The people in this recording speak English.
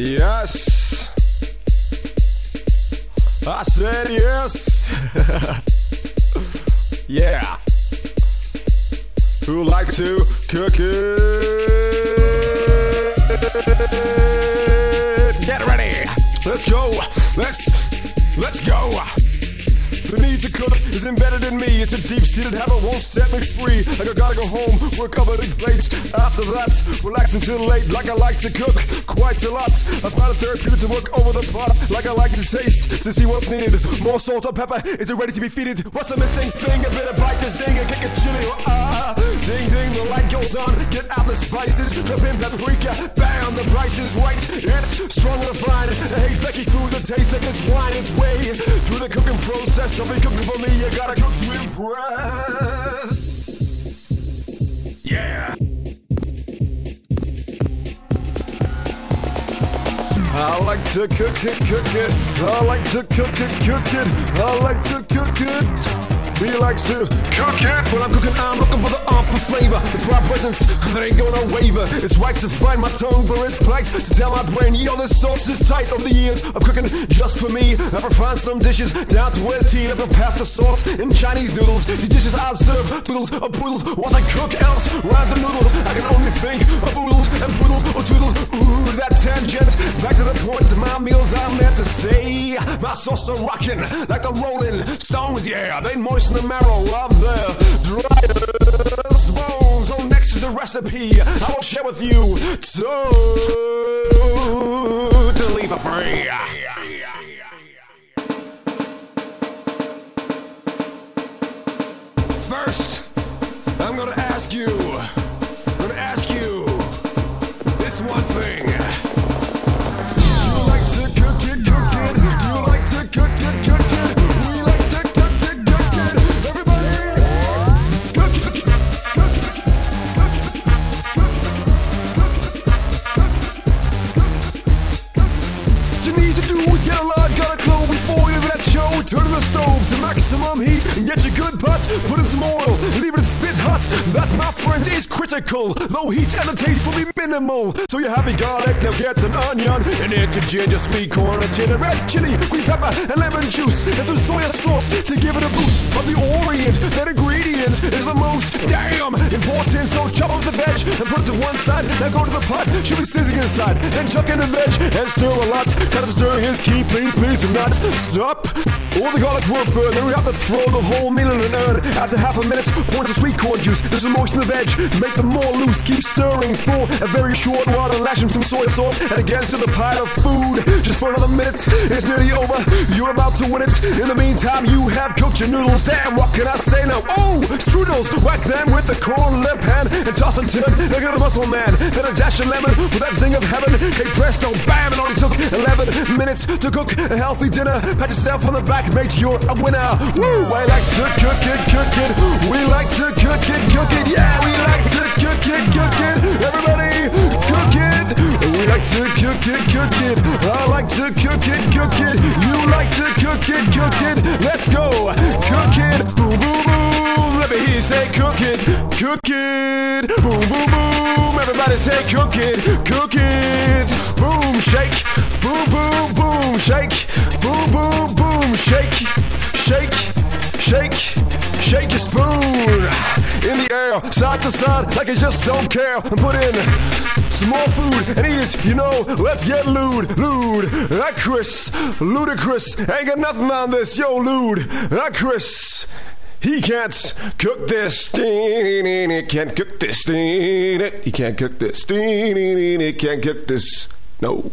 Yes! I said yes! Yeah! Who like to cook it? Get ready! Let's go! Let's go! The need to cook is embedded in me. It's a deep-seated habit, won't set me free. Like I gotta go home, work up a big plate. After that, relax until late. Like I like to cook, quite a lot. I find it therapeutic to work over the pot. Like I like to taste, to see what's needed. More salt or pepper, is it ready to be feeded? What's the missing thing? A bit of bite to zing, a kick of chili or ah. Ding ding, the light goes on. Get out the spices, the pimp paprika. Bam, the price is right. It's strong and refined. I hate flaky food that tastes like it's wine. It's way through the cooking process. Somebody cooking for me, you gotta cook to impress. Yeah! I like to cook it. I like to cook it. I like to cook it. He likes to cook it. When I'm cooking, I'm looking for the awful flavor. The proud presence that ain't gonna waver. It's right to find my tongue for its plight. To tell my brain, yo, this sauce is tight. Over the years of cooking just for me, I've refined some dishes down to a T. I've pasta sauce and Chinese noodles. The dishes I serve, doodles or poodles. What I cook else, rhymes and noodles. I can only think of oodles and poodles or toodles. Ooh, that tangent. Back to the point, my meals I meant to say. My sauce are rocking like the Rolling Stones, yeah. They moisten the marrow of the drier bones. Oh, next is a recipe I will share with you totally for free. First, I'm gonna ask you this one thing. Do you like to cook it, cook it? Do you like to cook it, cook it? We like to cook it, cook it. Everybody, cook it, cook it, cook it, cook it, cook it. What you need to do is get a lot, gotta glow before you let show. Turn on the stove to maximum heat and get your good pot. Put in some oil, leave it spit hot. That, my friend, is critical. Low heat and the taste will be minimal. So you have a garlic, now get an onion, and egg, a ginger, sweet corn, a tin, a red chili, green pepper, and lemon juice, and some soya sauce to give it a boost. Of the orient, that ingredient is the most damn important. So chop up the veg and put it to one side. Now go to the pot, should be sizzling inside. Then chuck in the veg and stir a lot. Kind of stirring is key, please, please do not stop. All the garlic will burn, then we have to throw the whole meal in an urn. After half a minute, pour the sweet corn juice, there's some moist in the veg, make them more loose, keep stirring for a very short while, and lash them some soy sauce, and again to the pile of food, just for another minute, it's nearly over, you're about to win it, in the meantime you have cooked your noodles, damn, what can I say now, oh, strudels, whack them with the corn lip hand, and toss and turn, look at the muscle man, then a dash of lemon, with that zing of heaven, they pressed, oh bam, it only took 11 minutes to cook a healthy dinner, pat yourself on the back, make sure you're a winner. Woo! I like to cook it, cook it. We like to cook it, cook it. Yeah, we like to cook it, cook it. Everybody, cook it. We like to cook it, cook it. I like to cook it, cook it. You like to cook it, cook it. Let's go, cook it. Boom, boom, boom. Let me hear you say cook it, cook it. Boom, boom, boom. Everybody say cook it, cook it. Boom, shake. Boom, boom, boom, shake. Boom, boom, boom, shake, shake, shake, shake your spoon in the air, side to side, like you just don't care, and put in some more food and eat it, you know, let's get lewd, lewd, like Chris, ludicrous, ain't got nothing on this, yo, lewd, like Chris. He can't cook this thing, he can't cook this thing, he can't cook this thing, he can't cook this, no.